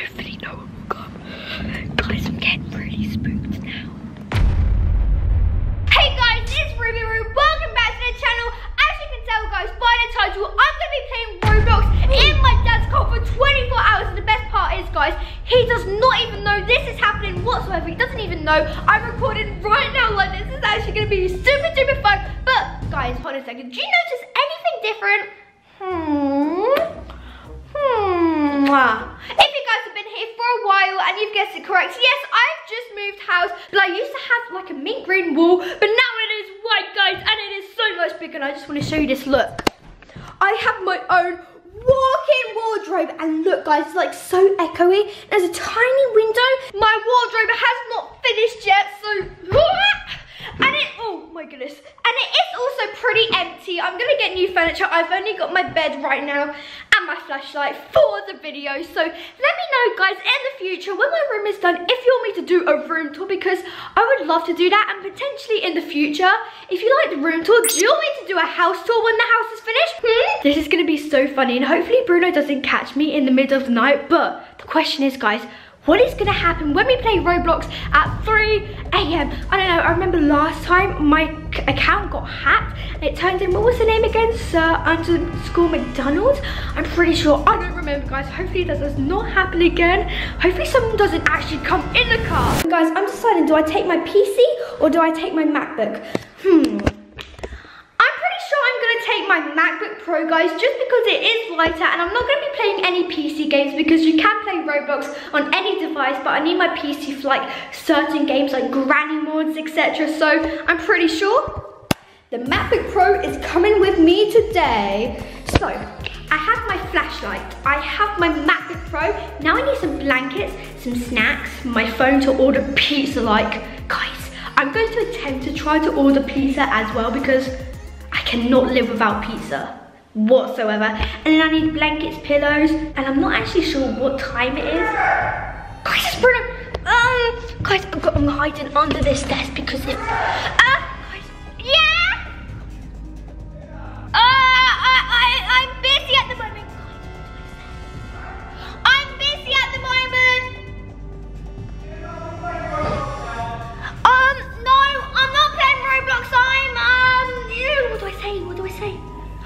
Hopefully no one will come. Guys, I'm getting really spooked now. Hey guys, it's Ruby Roo. Welcome back to the channel. As you can tell guys by the title, I'm going to be playing Roblox in my dad's car for 24 hours. And the best part is guys, he does not even know this is happening whatsoever. He doesn't even know I'm recording right now. Like, this is actually going to be super duper fun. But guys, hold on a second. Do you notice anything different? If you guys have been here for a while and you've guessed it correct, yes, I've just moved house, but I used to have like a mint green wall, but now it is white guys, and it is so much bigger, and I just want to show you this, look. I have my own walk-in wardrobe, and look guys, it's like so echoey. There's a tiny window. My wardrobe has not finished yet, so... And it, oh my goodness. And it is also pretty empty. I'm gonna get new furniture. I've only got my bed right now and my flashlight for the video. So let me know guys in the future when my room is done, if you want me to do a room tour, because I would love to do that. And potentially in the future, if you like the room tour, do you want me to do a house tour when the house is finished? This is gonna be so funny. And hopefully Bruno doesn't catch me in the middle of the night. But the question is guys, what is gonna happen when we play Roblox at 3 AM? I don't know, I remember last time my account got hacked and it turned in, what was the name again? Sir underscore McDonald's? I'm pretty sure, I don't remember guys. Hopefully that does not happen again. Hopefully someone doesn't actually come in the car. Guys, I'm deciding, do I take my PC or do I take my MacBook? Take my MacBook Pro guys, just because it is lighter, and I'm not going to be playing any PC games because you can play Roblox on any device, but I need my PC for like certain games like granny mods etc. So I'm pretty sure the MacBook Pro is coming with me today. So I have my flashlight, I have my MacBook Pro, now I need some blankets, some snacks, my phone to order pizza. Like guys, I'm going to attempt to try to order pizza as well because cannot live without pizza whatsoever. And then I need blankets, pillows, and I'm not actually sure what time it is. Guys, it's Bruno. Guys, I'm hiding under this desk because if guys, yeah. I'm busy at the moment. I'm busy at the moment. No, I'm not playing Roblox. I'm what do I say? What do I say?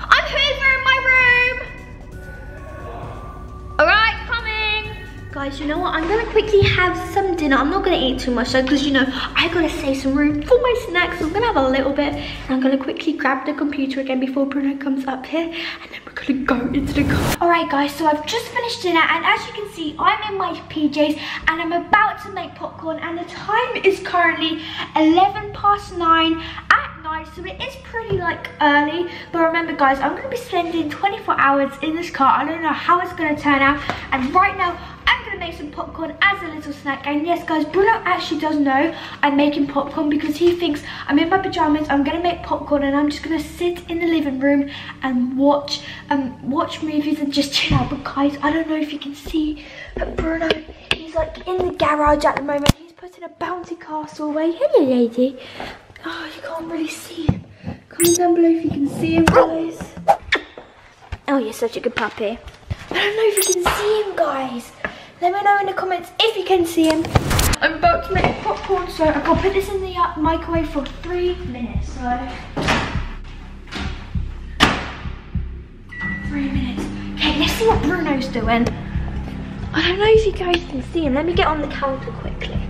I'm hoovering my room. All right, coming. Guys, you know what? I'm gonna quickly have some dinner. I'm not gonna eat too much though, because you know I gotta save some room for my snacks. So I'm gonna have a little bit, and I'm gonna quickly grab the computer again before Bruno comes up here, and then we're gonna go into the car. All right, guys. So I've just finished dinner, and as you can see, I'm in my PJs, and I'm about to make popcorn. And the time is currently 9:11 at night, so it is pretty like early, but remember guys, I'm gonna be spending 24 hours in this car. I don't know how it's gonna turn out, and right now I'm gonna make some popcorn as a little snack. And yes guys, Bruno actually does know I'm making popcorn because he thinks I'm in my pajamas. I'm gonna make popcorn and I'm just gonna sit in the living room and watch movies and just chill out. But guys, I don't know if you can see, but Bruno, he's like in the garage at the moment. He's putting a bouncy castle away. Hello lady. Oh, you can't really see him. Comment down below if you can see him, guys. Oh, you're such a good puppy. I don't know if you can see him, guys. Let me know in the comments if you can see him. I'm about to make popcorn, so I've got to put this in the microwave for 3 minutes. So, 3 minutes. Okay, let's see what Bruno's doing. I don't know if you guys can see him. Let me get on the counter quickly.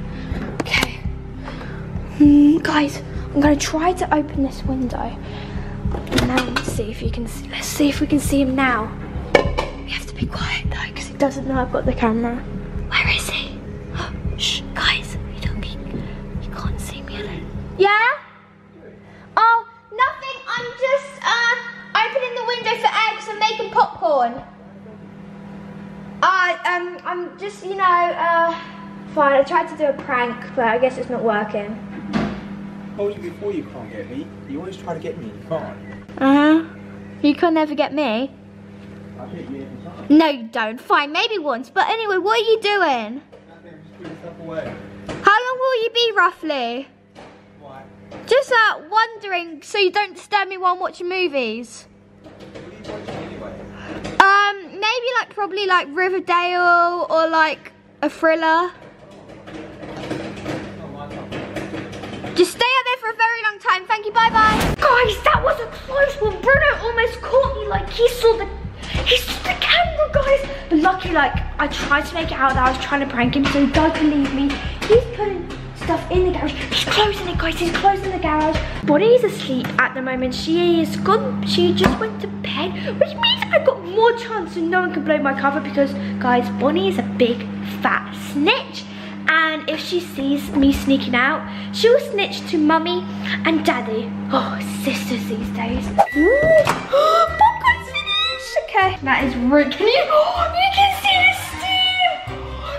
Okay. Guys, I'm gonna try to open this window. Now let's see if you can see. Let's see if we can see him now. We have to be quiet though, because he doesn't know I've got the camera. Where is he? Oh, shh, guys, you can't see me alone. Yeah? Oh, nothing. I'm just opening the window for eggs and making popcorn. I'm just, you know, fine. I tried to do a prank, but I guess it's not working. Told you before you can't get me. You always try to get me and you can't. You can never get me. I hit you every time. No, you don't. Fine, maybe once. But anyway, what are you doing? Nothing, I'm just putting stuff away. How long will you be roughly? Why? Just wondering, so you don't disturb me while I'm watching movies. What are you watching anyway? Maybe like probably like Riverdale or like a thriller. Just stay out there for a very long time. Thank you, bye-bye. Guys, that was a close one. Bruno almost caught me, like he saw the camera, guys. But lucky, like, I tried to make it out that I was trying to prank him, so he doesn't leave me. He's putting stuff in the garage. He's closing it, guys, he's closing the garage. Bonnie's asleep at the moment. She is gone, she just went to bed, which means I've got more chance so no one can blow my cover because, guys, Bonnie is a big, fat snitch. And if she sees me sneaking out, she'll snitch to mummy and daddy. Oh, sisters these days. Ooh. Popcorn's finished. Okay, that is rude. Can you? Oh, you can see the steam.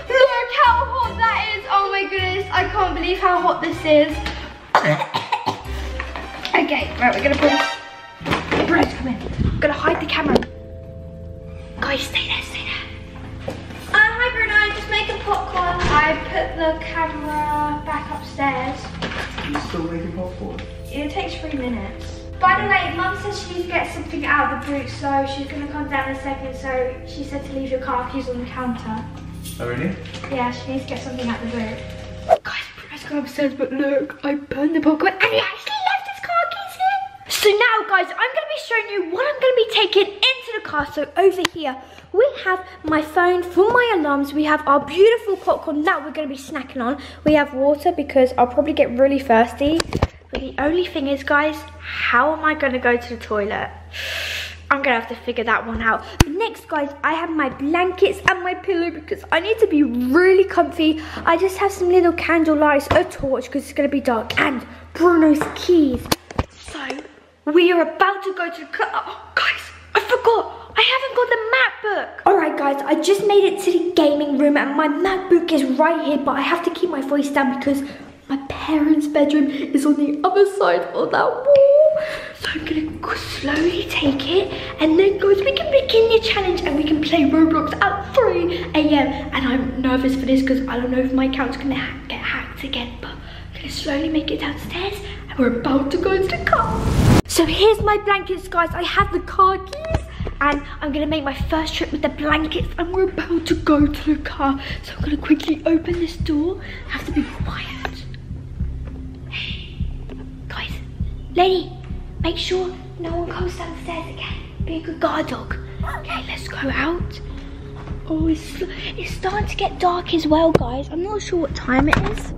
Look how hot that is. Oh my goodness, I can't believe how hot this is. Okay, right, we're gonna put. Bruno's come in. I'm gonna hide the camera. Guys, stay there, stay there. Hi Bruno, I'm just making popcorn. I put the camera back upstairs. Are you still making popcorn? It takes 3 minutes. By the way, Mum says she needs to get something out of the boot, so she's going to come down in a second, so she said to leave your car keys on the counter. Oh really? Yeah, she needs to get something out of the boot. Guys, Bruno's gone upstairs, but look, I burned the popcorn and he actually left his car keys in. So now guys, I'm going to be showing you what I'm going to be taking into the car, so over here. We have my phone for my alarms. We have our beautiful popcorn that we're going to be snacking on. We have water because I'll probably get really thirsty. But the only thing is, guys, how am I going to go to the toilet? I'm going to have to figure that one out. But next, guys, I have my blankets and my pillow because I need to be really comfy. I just have some little candle lights, a torch because it's going to be dark, and Bruno's keys. So we are about to go to the... Oh, guys, I forgot. I haven't got the MacBook. Alright guys, I just made it to the gaming room and my MacBook is right here, but I have to keep my voice down because my parents' bedroom is on the other side of that wall. So I'm gonna slowly take it, and then guys, we can begin the challenge and we can play Roblox at 3 AM. And I'm nervous for this because I don't know if my account's gonna get hacked again, but I'm gonna slowly make it downstairs and we're about to go to the car. So here's my blankets, guys. I have the car keys. And I'm gonna make my first trip with the blankets and we're about to go to the car. So I'm gonna quickly open this door. I have to be quiet. Hey, guys, lady, make sure no one comes downstairs again. Be a good guard dog. Okay, let's go out. Oh, it's starting to get dark as well, guys. I'm not sure what time it is,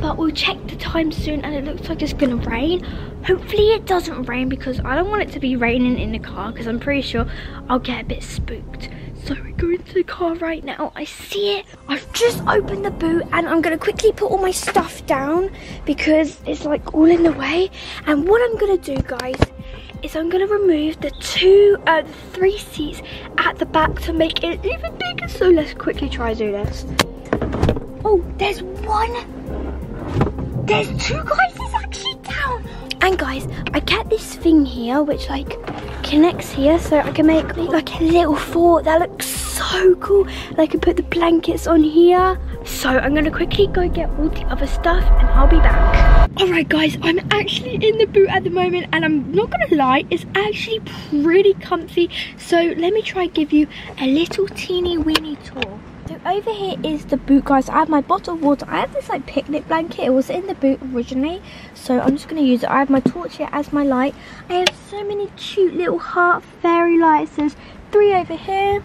but we'll check the time soon and it looks like it's gonna rain. Hopefully it doesn't rain because I don't want it to be raining in the car because I'm pretty sure I'll get a bit spooked. So we're going to the car right now. I see it. I've just opened the boot and I'm gonna quickly put all my stuff down because it's like all in the way. And what I'm gonna do, guys, is I'm gonna remove the three seats at the back to make it even bigger. So let's quickly try to do this. Oh, there's one. There's two guys, it's actually down. And guys, I get this thing here, which like connects here, so I can make like a little fort. That looks so cool. And I can put the blankets on here. So I'm gonna quickly go get all the other stuff and I'll be back. All right guys, I'm actually in the boot at the moment and I'm not gonna lie, it's actually pretty comfy. So let me try and give you a little teeny weeny tour. So over here is the boot, guys. I have my bottle of water. I have this like picnic blanket. It was in the boot originally, so I'm just going to use it. I have my torch here as my light. I have so many cute little heart fairy lights. There's 3 over here,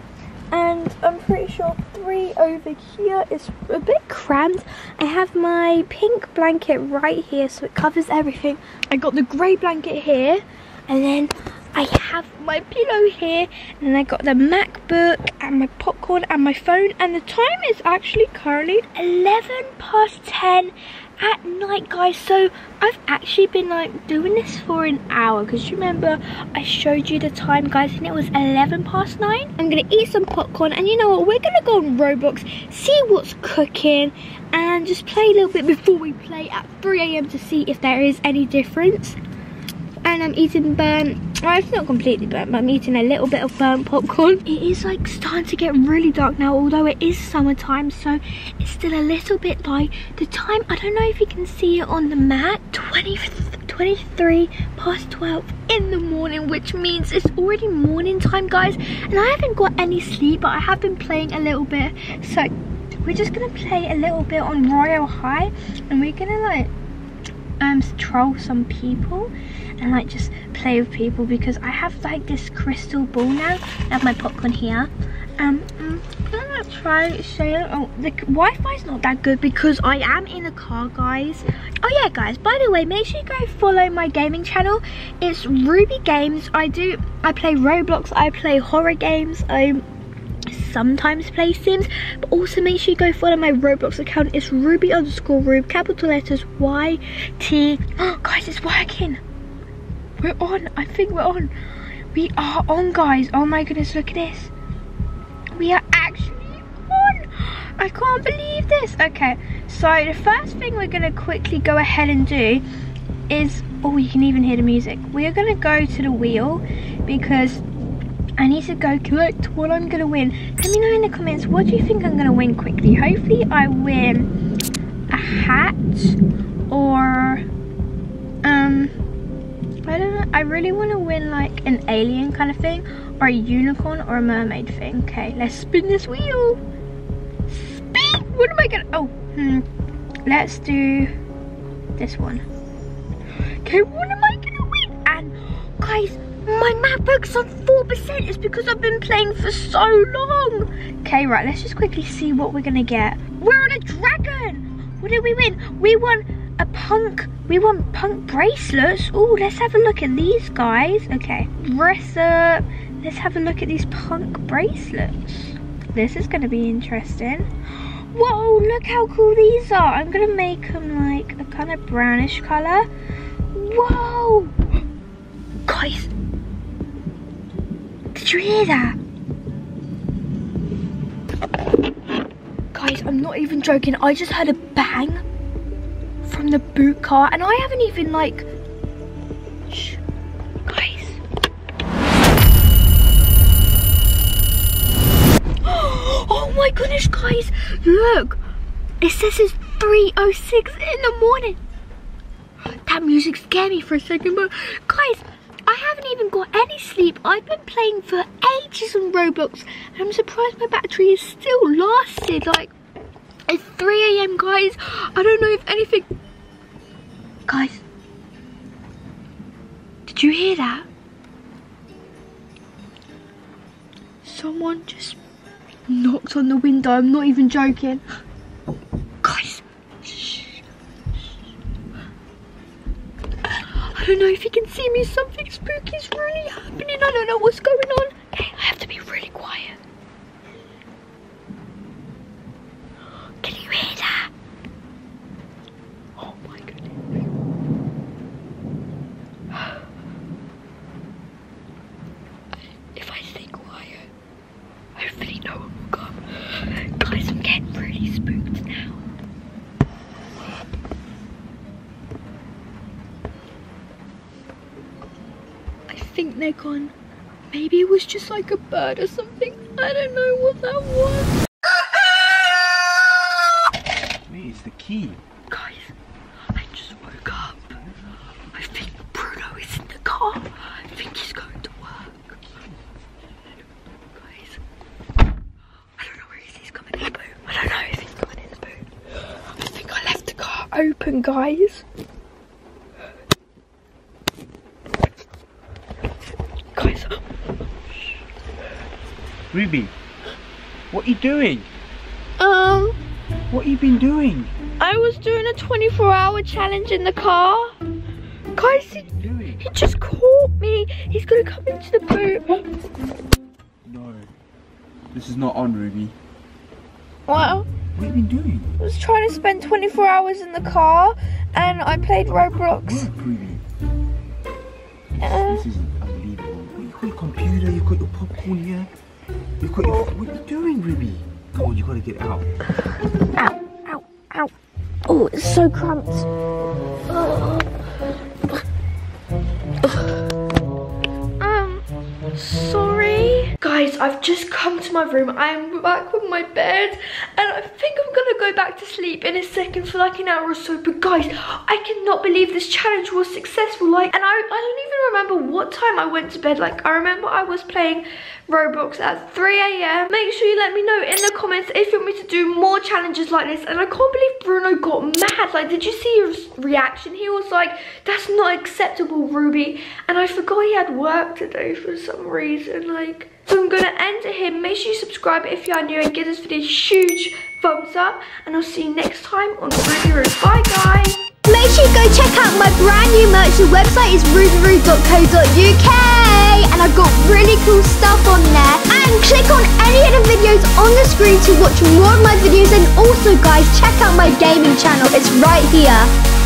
and I'm pretty sure 3 over here. It's a bit cramped. I have my pink blanket right here, so it covers everything. I got the grey blanket here, and then I have my pillow here, and I got the MacBook and my popcorn and my phone, and the time is actually currently 11 past 10 at night, guys. So I've actually been like doing this for an hour because you remember I showed you the time, guys, and it was 11 past 9. I'm gonna eat some popcorn, and you know what, we're gonna go on Roblox, see what's cooking, and just play a little bit before we play at 3 AM to see if there is any difference. And I'm eating burnt, well, it's not completely burnt, but I'm eating a little bit of burnt popcorn. It is like starting to get really dark now, although it is summertime, so it's still a little bit light. The time, I don't know if you can see it on the map, 23 past 12 in the morning, which means it's already morning time, guys. And I haven't got any sleep, but I have been playing a little bit, so we're just gonna play a little bit on Royal High, and we're gonna like troll some people and like just play with people, because I have like this crystal ball now. I have my popcorn here. I'm gonna try saying, oh, the Wi-Fi is not that good because I am in a car, guys. Oh yeah, guys, by the way, make sure you go follow my gaming channel. It's Ruby Games. I play Roblox, I play horror games, I sometimes play Sims, but also make sure you go follow my Roblox account. It's Ruby_Roo, capital letters YT. Oh, guys, it's working. We're on. I think we're on. We are on, guys. Oh my goodness, look at this. We are actually on. I can't believe this. Okay, so the first thing we're gonna quickly go ahead and do is, oh, you can even hear the music. We are gonna go to the wheel because I need to go collect what I'm gonna win. Let me know in the comments, what do you think I'm gonna win quickly? Hopefully I win a hat or I don't know. I really wanna win like an alien kind of thing, or a unicorn, or a mermaid thing. Okay, let's spin this wheel. Spin! What am I gonna, oh, let's do this one. Okay, what am I gonna win? And guys, my MacBook's on 4%. It's because I've been playing for so long. Okay, right, let's just quickly see what we're gonna get. We're on a dragon. What did we win? We won a punk. We won punk bracelets. Oh, let's have a look at these, guys. Okay, dress up. Let's have a look at these punk bracelets. This is gonna be interesting. Whoa, look how cool these are. I'm gonna make them like a kind of brownish color. Whoa, guys. Did you hear that? Guys, I'm not even joking. I just heard a bang from the boot car, and I haven't even like, shh, guys. Oh my goodness, guys, look. It says it's 3:06 in the morning. That music scared me for a second, but guys, I haven't even got any sleep. I've been playing for ages on Roblox, and I'm surprised my battery is still lasted. Like, it's 3 AM, guys. I don't know if anything. Guys, did you hear that? Someone just knocked on the window. I'm not even joking. Guys, shh. I don't know if you can see me. Something spooky's really happening. I don't know what's going on. Okay, I have to be really quiet. Can you hear that? Oh my goodness. If I stay quiet, hopefully no one will come. Guys, I'm getting really spooked now. I think they're gone. Maybe it was just like a bird or something. I don't know what that was. Where's the key? Guys, I just woke up. I think Bruno is in the car. I think he's going to work. Guys, I don't know where he is. He's coming in the boot. I don't know if he's coming in the boot. I think I left the car open, guys. Ruby, what are you doing? What have you been doing? I was doing a 24-hour challenge in the car. Guys, he just caught me. He's gonna come into the boot. No, this is not on, Ruby. What? What have you been doing? I was trying to spend 24 hours in the car, and I played Roblox. Look, Ruby. This is unbelievable. You've got your computer, you've got your popcorn here. You've got your, what are you doing, Ruby? Come on, you gotta get out. Ow, ow, ow. Oh, it's so cramped. Sorry. Guys, I've just come to my room. I am back with my bed, and I think I'm gonna go back to sleep in a second for like an hour or so. But guys, I cannot believe this challenge was successful. Like, and I don't even remember what time I went to bed. Like, I remember I was playing Roblox at 3 AM. Make sure you let me know in the comments if you want me to do more challenges like this. And I can't believe Bruno got mad. Like, did you see his reaction? He was like, that's not acceptable, Ruby. And I forgot he had work today for some reason. Like, so I'm gonna end it here. Make sure you subscribe if you are new and give this video a huge thumbs up. And I'll see you next time on Ruby Roo. Bye, guys. Make sure you go check out my brand new merch. The website is rubyroo.co.uk, and I've got really cool stuff on there. And click on any of the videos on the screen to watch more of my videos. And also, guys, check out my gaming channel. It's right here.